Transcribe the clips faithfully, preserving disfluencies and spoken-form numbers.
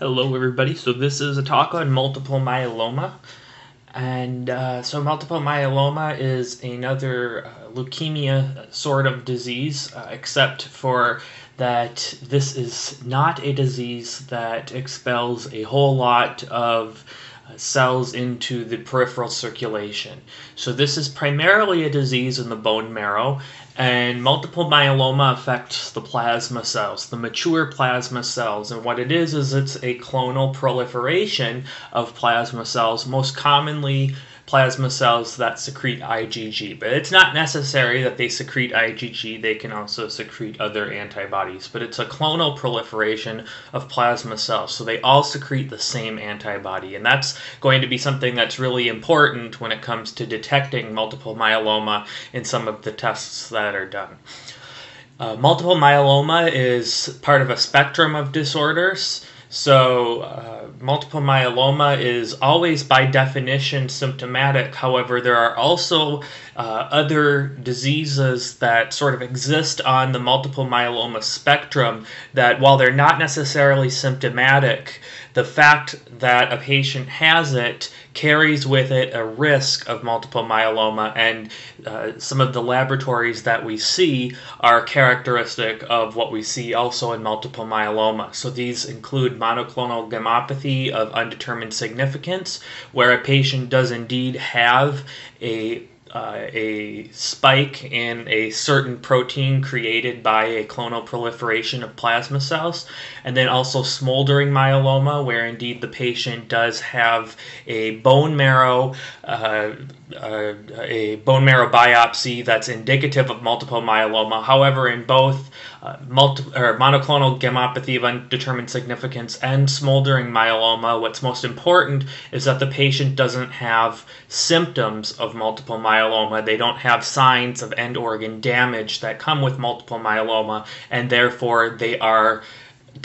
Hello everybody, so this is a talk on multiple myeloma, and uh, so multiple myeloma is another uh, leukemia sort of disease, uh, except for that this is not a disease that expels a whole lot of cells into the peripheral circulation. So this is primarily a disease in the bone marrow, and multiple myeloma affects the plasma cells, the mature plasma cells. And what it is is it's a clonal proliferation of plasma cells, most commonly plasma cells that secrete IgG. But it's not necessary that they secrete IgG. They can also secrete other antibodies. But it's a clonal proliferation of plasma cells, so they all secrete the same antibody. And that's going to be something that's really important when it comes to detecting multiple myeloma in some of the tests that are done. Uh, multiple myeloma is part of a spectrum of disorders. So uh, multiple myeloma is always by definition symptomatic. However, there are also uh, other diseases that sort of exist on the multiple myeloma spectrum that, while they're not necessarily symptomatic, the fact that a patient has it carries with it a risk of multiple myeloma, and uh, some of the laboratories that we see are characteristic of what we see also in multiple myeloma. So these include monoclonal gammopathy of undetermined significance, where a patient does indeed have a Uh, a spike in a certain protein created by a clonal proliferation of plasma cells, and then also smoldering myeloma, where indeed the patient does have a bone marrow uh, uh, a bone marrow biopsy that's indicative of multiple myeloma. However, in both Uh, multi or monoclonal gammopathy of undetermined significance and smoldering myeloma, what's most important is that the patient doesn't have symptoms of multiple myeloma. They don't have signs of end organ damage that come with multiple myeloma, and therefore they are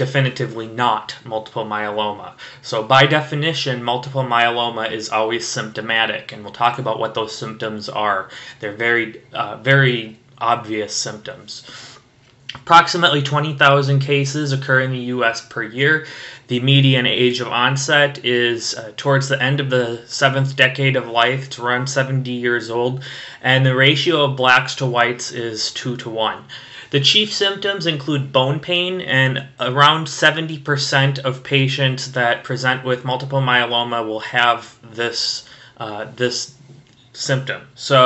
definitively not multiple myeloma. So by definition, multiple myeloma is always symptomatic, and we'll talk about what those symptoms are. They're very, uh, very obvious symptoms. Approximately twenty thousand cases occur in the U S per year. The median age of onset is uh, towards the end of the seventh decade of life. It's around seventy years old, and the ratio of blacks to whites is two to one. The chief symptoms include bone pain, and around seventy percent of patients that present with multiple myeloma will have this uh, this symptom. So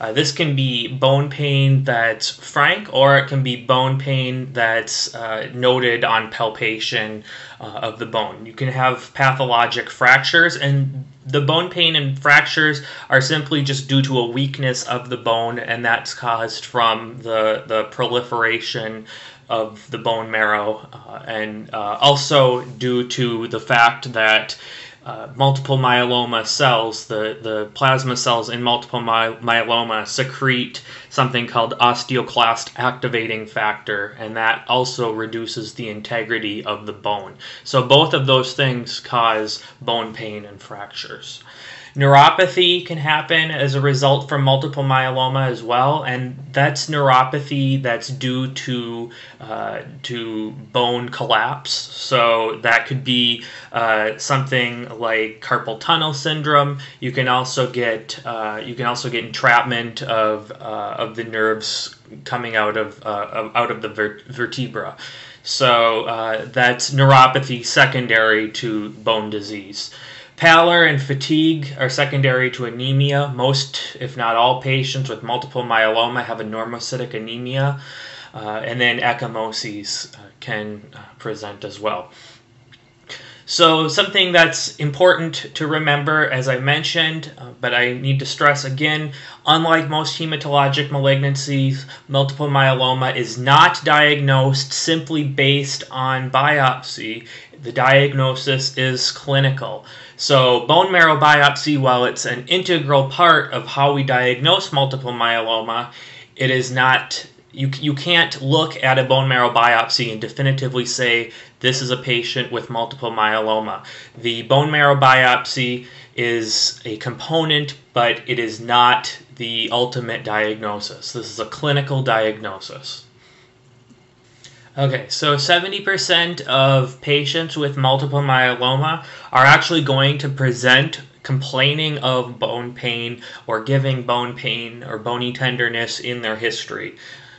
uh, this can be bone pain that's frank, or it can be bone pain that's uh, noted on palpation uh, of the bone. You can have pathologic fractures, and the bone pain and fractures are simply just due to a weakness of the bone, and that's caused from the, the proliferation of the bone marrow, uh, and uh, also due to the fact that Uh, multiple myeloma cells, the, the plasma cells in multiple my, myeloma secrete something called osteoclast activating factor, and that also reduces the integrity of the bone. So both of those things cause bone pain and fractures. Neuropathy can happen as a result from multiple myeloma as well, and that's neuropathy that's due to uh, to bone collapse. So that could be uh, something like carpal tunnel syndrome. You can also get uh, you can also get entrapment of uh, of the nerves coming out of, uh, of out of the vert vertebra. So uh, that's neuropathy secondary to bone disease. Pallor and fatigue are secondary to anemia. Most, if not all, patients with multiple myeloma have a normocytic anemia, uh, and then ecchymoses uh, can uh, present as well. So something that's important to remember, as I mentioned, uh, but I need to stress again, unlike most hematologic malignancies, multiple myeloma is not diagnosed simply based on biopsy. The diagnosis is clinical. So bone marrow biopsy, while it's an integral part of how we diagnose multiple myeloma, it is not, you, you can't look at a bone marrow biopsy and definitively say this is a patient with multiple myeloma. The bone marrow biopsy is a component, but it is not the ultimate diagnosis. This is a clinical diagnosis. Okay, so seventy percent of patients with multiple myeloma are actually going to present complaining of bone pain or giving bone pain or bony tenderness in their history.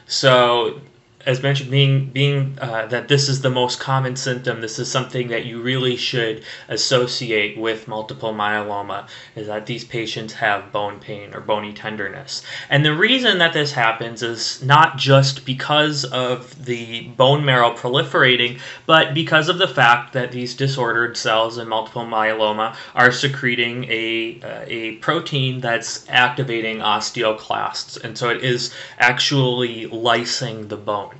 So as mentioned, being, being uh, that this is the most common symptom, this is something that you really should associate with multiple myeloma, is that these patients have bone pain or bony tenderness. And the reason that this happens is not just because of the bone marrow proliferating, but because of the fact that these disordered cells in multiple myeloma are secreting a, uh, a protein that's activating osteoclasts. And so it is actually lysing the bone.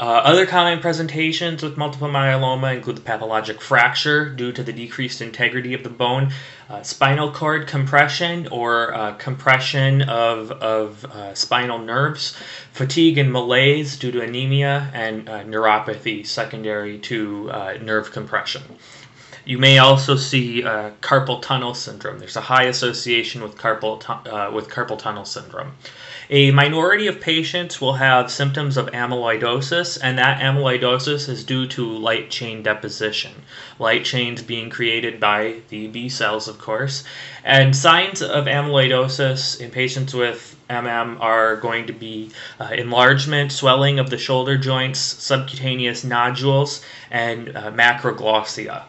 Uh, other common presentations with multiple myeloma include the pathologic fracture due to the decreased integrity of the bone, uh, spinal cord compression or uh, compression of, of uh, spinal nerves, fatigue and malaise due to anemia, and uh, neuropathy secondary to uh, nerve compression. You may also see uh, carpal tunnel syndrome. There's a high association with carpal, uh, with carpal tunnel syndrome. A minority of patients will have symptoms of amyloidosis, and that amyloidosis is due to light chain deposition. Light chains being created by the B cells, of course. And signs of amyloidosis in patients with M M are going to be uh, enlargement, swelling of the shoulder joints, subcutaneous nodules, and uh, macroglossia.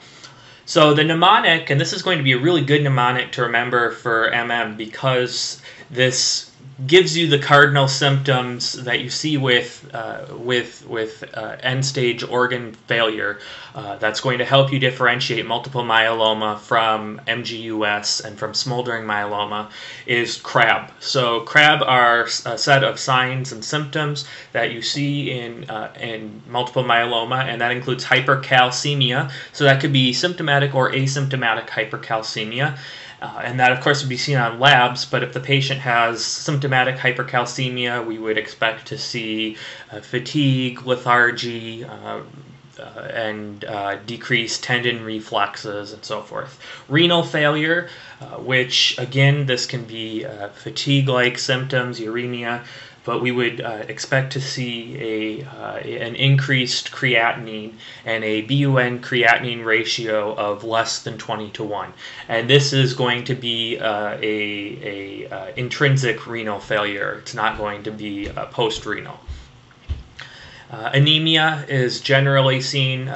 So the mnemonic, and this is going to be a really good mnemonic to remember for M M, because this gives you the cardinal symptoms that you see with uh, with with uh, end-stage organ failure. Uh, that's going to help you differentiate multiple myeloma from M G U S and from smoldering myeloma. Is CRAB. So CRAB are a set of signs and symptoms that you see in uh, in multiple myeloma, and that includes hypercalcemia. So that could be symptomatic or asymptomatic hypercalcemia. Uh, and that, of course, would be seen on labs, but if the patient has symptomatic hypercalcemia, we would expect to see uh, fatigue, lethargy, uh, uh, and uh, decreased tendon reflexes, and so forth. Renal failure, uh, which, again, this can be uh, fatigue-like symptoms, uremia, but we would uh, expect to see a, uh, an increased creatinine and a B U N creatinine ratio of less than twenty to one. And this is going to be uh, a, a uh, intrinsic renal failure. It's not going to be uh, post-renal. Uh, anemia is generally seen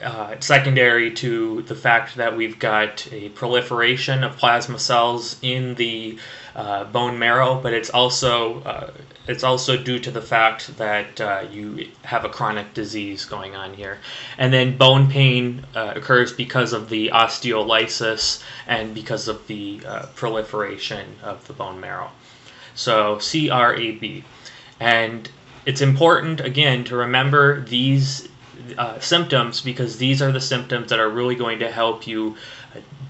uh, secondary to the fact that we've got a proliferation of plasma cells in the Uh, bone marrow, but it's also uh, it's also due to the fact that uh, you have a chronic disease going on here. And then bone pain uh, occurs because of the osteolysis and because of the uh, proliferation of the bone marrow. So C R A B, and it's important again to remember these uh, symptoms, because these are the symptoms that are really going to help you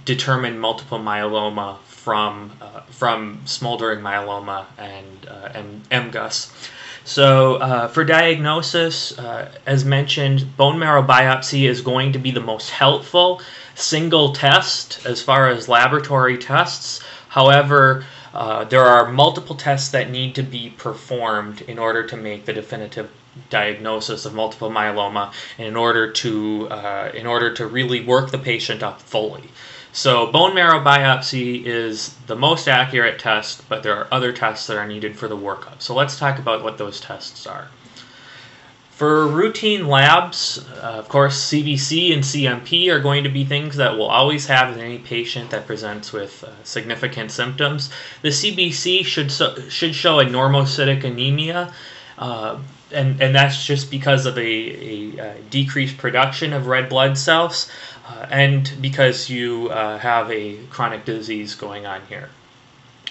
determine multiple myeloma from uh, from smoldering myeloma and uh, and M G U S. So uh, for diagnosis, uh, as mentioned, bone marrow biopsy is going to be the most helpful single test as far as laboratory tests. However, uh, there are multiple tests that need to be performed in order to make the definitive diagnosis of multiple myeloma, and in order to uh, in order to really work the patient up fully. So bone marrow biopsy is the most accurate test, but there are other tests that are needed for the workup. So let's talk about what those tests are. For routine labs, uh, of course, C B C and C M P are going to be things that we'll always have in any patient that presents with uh, significant symptoms. The C B C should, so, should show a normocytic anemia, uh, and, and that's just because of a, a, a decreased production of red blood cells. Uh, and because you uh, have a chronic disease going on here.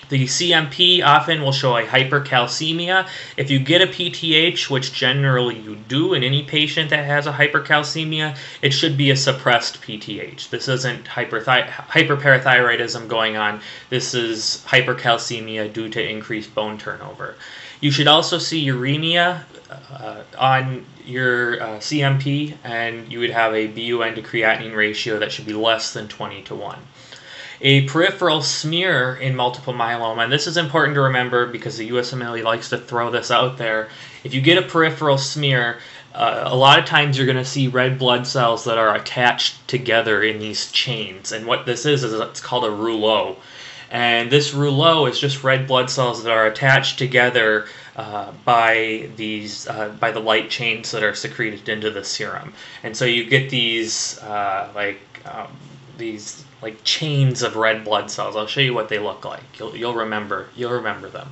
The C M P often will show a hypercalcemia. If you get a P T H, which generally you do in any patient that has a hypercalcemia, it should be a suppressed P T H. This isn't hyperparathyroidism going on. This is hypercalcemia due to increased bone turnover. You should also see uremia uh, on your uh, C M P, and you would have a B U N to creatinine ratio that should be less than twenty to one. a peripheral smear in multiple myeloma. And this is important to remember because the U S M L E likes to throw this out there. If you get a peripheral smear, uh, a lot of times you're going to see red blood cells that are attached together in these chains. And what this is, is it's called a rouleau. And this rouleau is just red blood cells that are attached together uh, by these uh, by the light chains that are secreted into the serum. And so you get these uh, like um, these like chains of red blood cells. I'll show you what they look like. You'll you'll remember you'll remember them.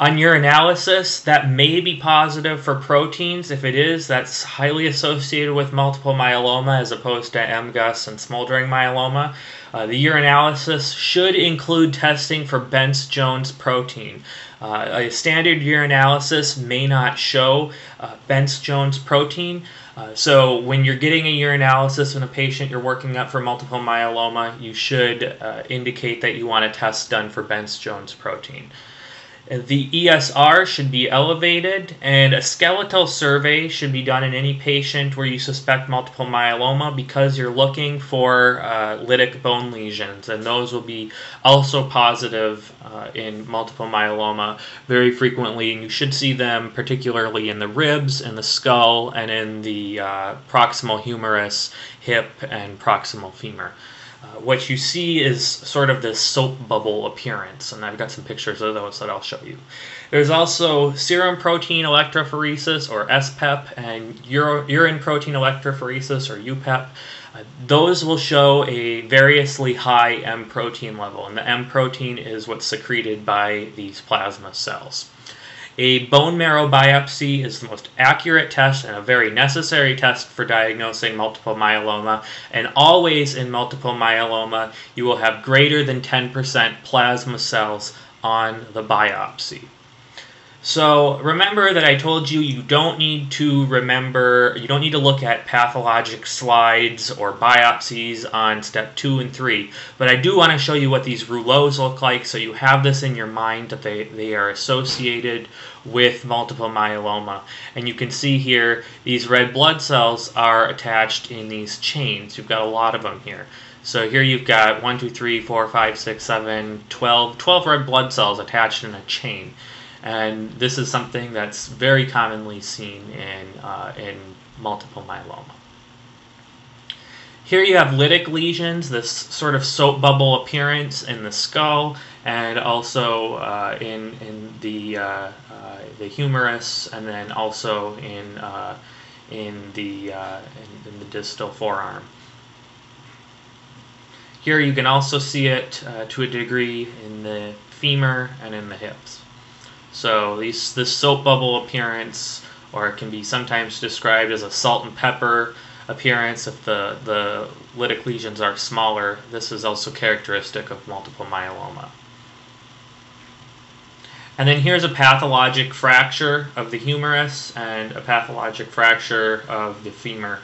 On urinalysis, that may be positive for proteins. If it is, that's highly associated with multiple myeloma as opposed to M G U S and smoldering myeloma. Uh, the urinalysis should include testing for Bence Jones protein. Uh, a standard urinalysis may not show uh, Bence Jones protein. Uh, so when you're getting a urinalysis in a patient you're working up for multiple myeloma, you should uh, indicate that you want a test done for Bence Jones protein. The E S R should be elevated, and a skeletal survey should be done in any patient where you suspect multiple myeloma because you're looking for uh, lytic bone lesions, and those will be also positive uh, in multiple myeloma very frequently, and you should see them particularly in the ribs, in the skull, and in the uh, proximal humerus, hip, and proximal femur. Uh, what you see is sort of this soap bubble appearance, and I've got some pictures of those that I'll show you. There's also serum protein electrophoresis, or S P E P, and urine protein electrophoresis, or U P E P. Uh, those will show a variously high M protein level, and the M protein is what's secreted by these plasma cells. A bone marrow biopsy is the most accurate test and a very necessary test for diagnosing multiple myeloma. And always in multiple myeloma, you will have greater than ten percent plasma cells on the biopsy. So remember that I told you you don't need to remember, you don't need to look at pathologic slides or biopsies on step two and three. But I do want to show you what these rouleaus look like so you have this in your mind that they, they are associated with multiple myeloma. And you can see here these red blood cells are attached in these chains. You've got a lot of them here. So here you've got one, two, three, four, five, six, seven, twelve, twelve red blood cells attached in a chain. And this is something that's very commonly seen in, uh, in multiple myeloma. Here you have lytic lesions, this sort of soap bubble appearance in the skull, and also uh, in, in the, uh, uh, the humerus, and then also in, uh, in, the, uh, in, in the distal forearm. Here you can also see it uh, to a degree in the femur and in the hips. So these, this soap bubble appearance, or it can be sometimes described as a salt and pepper appearance if the, the lytic lesions are smaller, this is also characteristic of multiple myeloma. And then here's a pathologic fracture of the humerus and a pathologic fracture of the femur.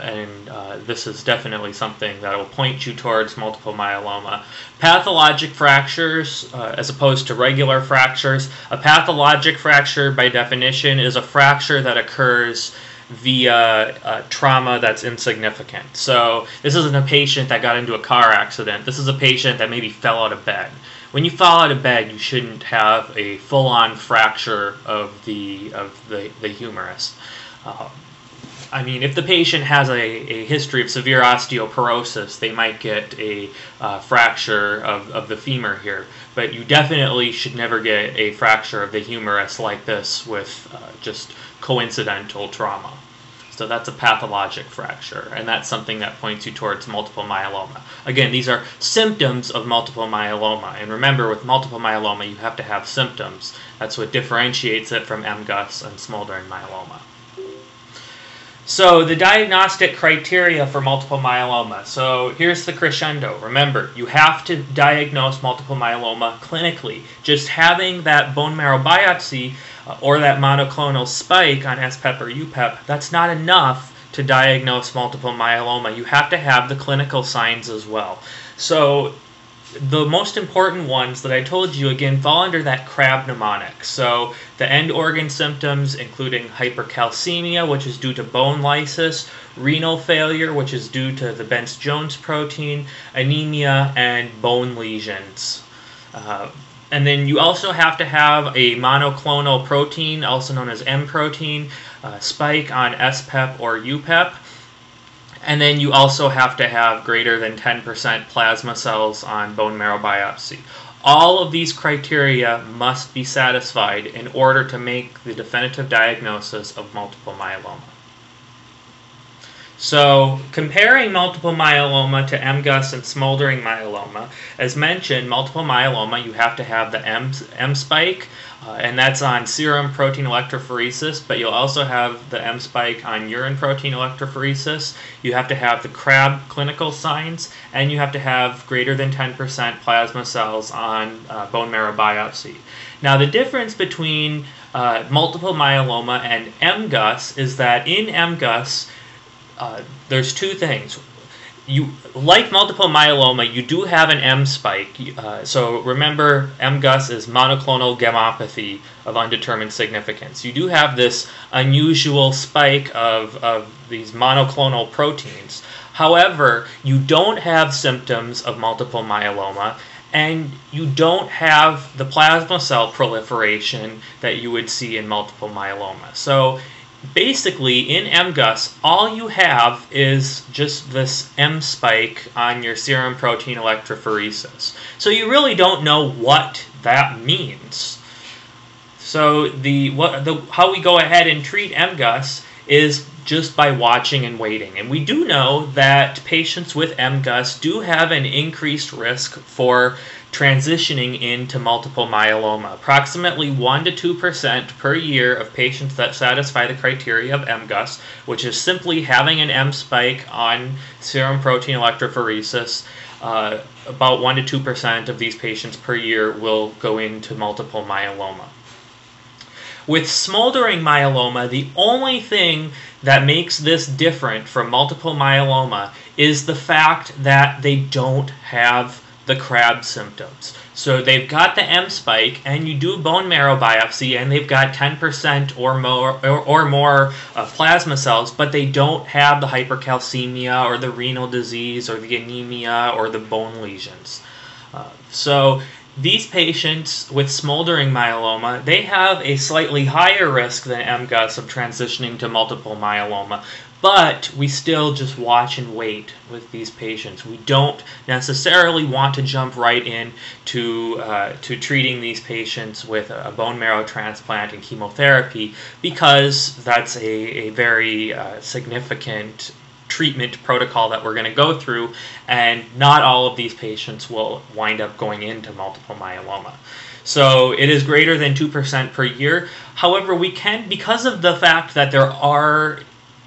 And uh, this is definitely something that will point you towards multiple myeloma. Pathologic fractures, uh, as opposed to regular fractures, a pathologic fracture by definition is a fracture that occurs via uh, trauma that's insignificant. So this isn't a patient that got into a car accident. This is a patient that maybe fell out of bed. When you fall out of bed, you shouldn't have a full-on fracture of the, of the, the humerus. Uh, I mean, if the patient has a, a history of severe osteoporosis, they might get a uh, fracture of, of the femur here. But you definitely should never get a fracture of the humerus like this with uh, just coincidental trauma. So that's a pathologic fracture, and that's something that points you towards multiple myeloma. Again, these are symptoms of multiple myeloma. And remember, with multiple myeloma, you have to have symptoms. That's what differentiates it from M G U S and smoldering myeloma. So the diagnostic criteria for multiple myeloma. So here's the crescendo. Remember, you have to diagnose multiple myeloma clinically. Just having that bone marrow biopsy or that monoclonal spike on S P E P or U P E P, that's not enough to diagnose multiple myeloma. You have to have the clinical signs as well. So the most important ones that I told you, again, fall under that CRAB mnemonic. So the end organ symptoms, including hypercalcemia, which is due to bone lysis, renal failure, which is due to the Bence Jones protein, anemia, and bone lesions. Uh, and then you also have to have a monoclonal protein, also known as M protein, uh, spike on S P E P or U P E P. And then you also have to have greater than ten percent plasma cells on bone marrow biopsy. All of these criteria must be satisfied in order to make the definitive diagnosis of multiple myeloma. So comparing multiple myeloma to M G U S and smoldering myeloma, as mentioned, multiple myeloma, you have to have the M, M spike, uh, and that's on serum protein electrophoresis, but you'll also have the M spike on urine protein electrophoresis. You have to have the CRAB clinical signs, and you have to have greater than ten percent plasma cells on uh, bone marrow biopsy. Now the difference between uh, multiple myeloma and M G U S is that in M G U S, Uh, there's two things. You, like multiple myeloma, you do have an M spike. Uh, so remember, M G U S is monoclonal gammopathy of undetermined significance. You do have this unusual spike of, of these monoclonal proteins. However, you don't have symptoms of multiple myeloma, and you don't have the plasma cell proliferation that you would see in multiple myeloma. So basically, in M G U S, all you have is just this M spike on your serum protein electrophoresis. So you really don't know what that means. So the what the how we go ahead and treat M G U S is just by watching and waiting. And we do know that patients with M G U S do have an increased risk for transitioning into multiple myeloma. Approximately one to two percent per year of patients that satisfy the criteria of M G U S, which is simply having an M spike on serum protein electrophoresis, uh, about one to two percent of these patients per year will go into multiple myeloma. With smoldering myeloma, the only thing that makes this different from multiple myeloma is the fact that they don't have the CRAB symptoms. So they've got the M spike, and you do bone marrow biopsy, and they've got ten percent or more, or, or more of plasma cells, but they don't have the hypercalcemia or the renal disease or the anemia or the bone lesions. Uh, so these patients with smoldering myeloma, they have a slightly higher risk than M G U S of transitioning to multiple myeloma, but we still just watch and wait with these patients. We don't necessarily want to jump right in to, uh, to treating these patients with a bone marrow transplant and chemotherapy, because that's a, a very uh, significant treatment protocol that we're going to go through, and not all of these patients will wind up going into multiple myeloma. So it is greater than two percent per year. However, we can, because of the fact that there are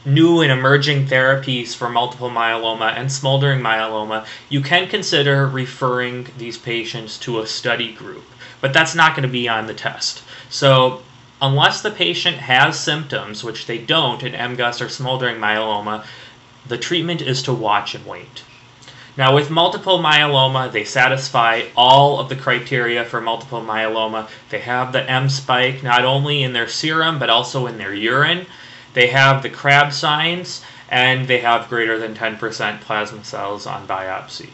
new and emerging therapies for multiple myeloma and smoldering myeloma, you can consider referring these patients to a study group, but that's not going to be on the test. So unless the patient has symptoms, which they don't in M G U S or smoldering myeloma, the treatment is to watch and wait. Now with multiple myeloma, they satisfy all of the criteria for multiple myeloma. They have the M spike not only in their serum but also in their urine. They have the CRAB signs, and they have greater than ten percent plasma cells on biopsy.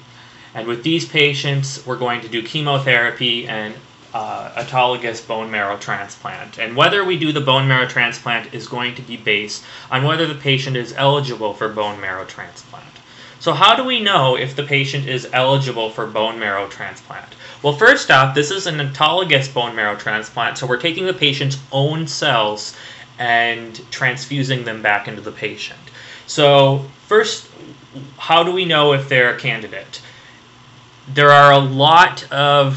And with these patients, we're going to do chemotherapy and uh, autologous bone marrow transplant. And whether we do the bone marrow transplant is going to be based on whether the patient is eligible for bone marrow transplant. So how do we know if the patient is eligible for bone marrow transplant? Well, first off, this is an autologous bone marrow transplant, so we're taking the patient's own cells and transfusing them back into the patient. So first, how do we know if they're a candidate? There are a lot of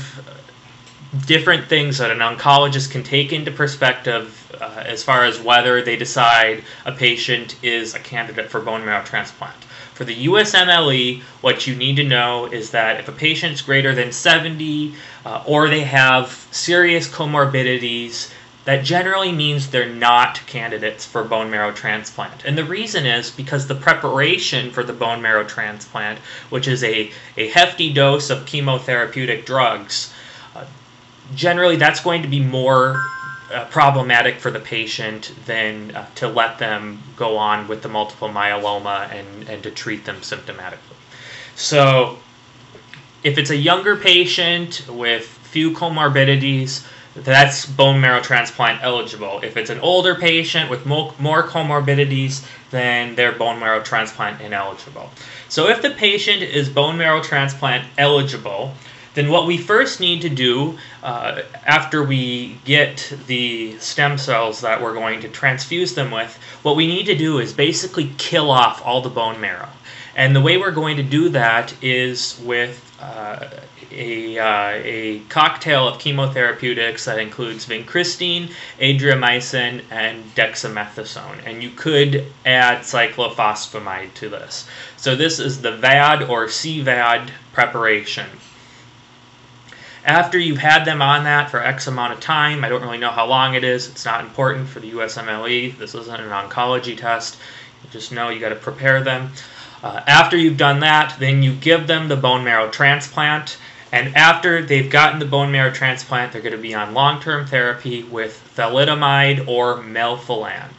different things that an oncologist can take into perspective uh, as far as whether they decide a patient is a candidate for bone marrow transplant. For the U S M L E, what you need to know is that if a patient's greater than seventy uh, or they have serious comorbidities, that generally means they're not candidates for bone marrow transplant. And the reason is because the preparation for the bone marrow transplant, which is a, a hefty dose of chemotherapeutic drugs, uh, generally that's going to be more uh, problematic for the patient than uh, to let them go on with the multiple myeloma and, and to treat them symptomatically. So if it's a younger patient with few comorbidities, that's bone marrow transplant eligible. If it's an older patient with more comorbidities, then they're bone marrow transplant ineligible. So if the patient is bone marrow transplant eligible, then what we first need to do uh, after we get the stem cells that we're going to transfuse them with, what we need to do is basically kill off all the bone marrow. And the way we're going to do that is with uh, A, uh, a cocktail of chemotherapeutics that includes vincristine, adriamycin, and dexamethasone. And you could add cyclophosphamide to this. So this is the V A D or C V A D preparation. After you've had them on that for X amount of time, I don't really know how long it is, it's not important for the U S M L E, this isn't an oncology test, you just know you got to prepare them. Uh, after you've done that, then you give them the bone marrow transplant. And after they've gotten the bone marrow transplant, they're going to be on long-term therapy with thalidomide or melphalan.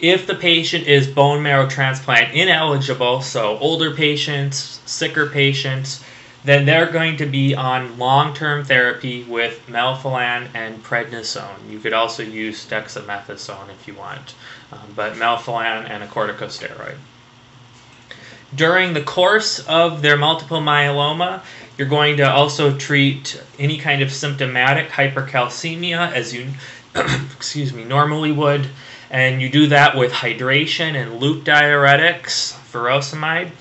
If the patient is bone marrow transplant ineligible, so older patients, sicker patients, then they're going to be on long-term therapy with melphalan and prednisone. You could also use dexamethasone if you want, um, but melphalan and a corticosteroid. During the course of their multiple myeloma, you're going to also treat any kind of symptomatic hypercalcemia as you excuse me, normally would, and you do that with hydration and loop diuretics, furosemide.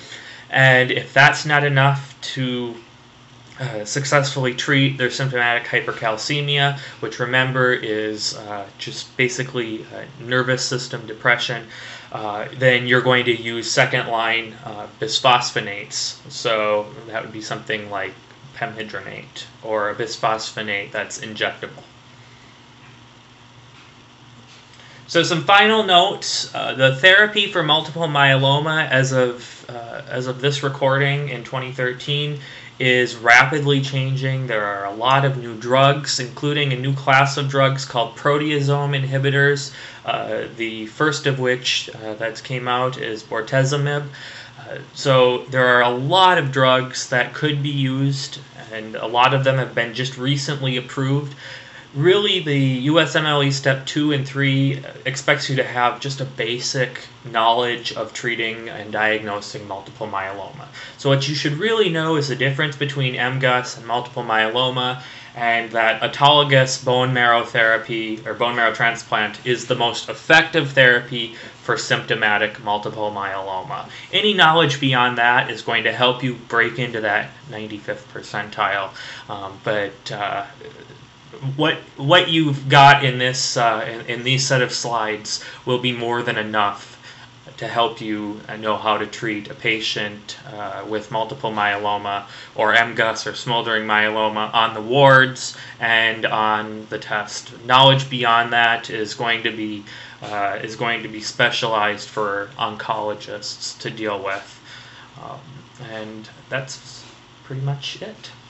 And if that's not enough to uh, successfully treat their symptomatic hypercalcemia, which remember is uh, just basically uh, nervous system depression, uh, then you're going to use second-line uh, bisphosphonates. So that would be something like pamidronate or a bisphosphonate that's injectable. So some final notes, uh, the therapy for multiple myeloma as of, uh, as of this recording in twenty thirteen is rapidly changing. There are a lot of new drugs, including a new class of drugs called proteasome inhibitors, uh, the first of which uh, that came out is bortezomib. Uh, so there are a lot of drugs that could be used, and a lot of them have been just recently approved. Really, the U S M L E Step two and three expects you to have just a basic knowledge of treating and diagnosing multiple myeloma. So what you should really know is the difference between M G U S and multiple myeloma, and that autologous bone marrow therapy or bone marrow transplant is the most effective therapy for symptomatic multiple myeloma. Any knowledge beyond that is going to help you break into that ninety-fifth percentile, um, but uh, What what you've got in this uh, in, in these set of slides will be more than enough to help you know how to treat a patient uh, with multiple myeloma or M G U S or smoldering myeloma on the wards and on the test. Knowledge beyond that is going to be uh, is going to be specialized for oncologists to deal with, um, and that's pretty much it.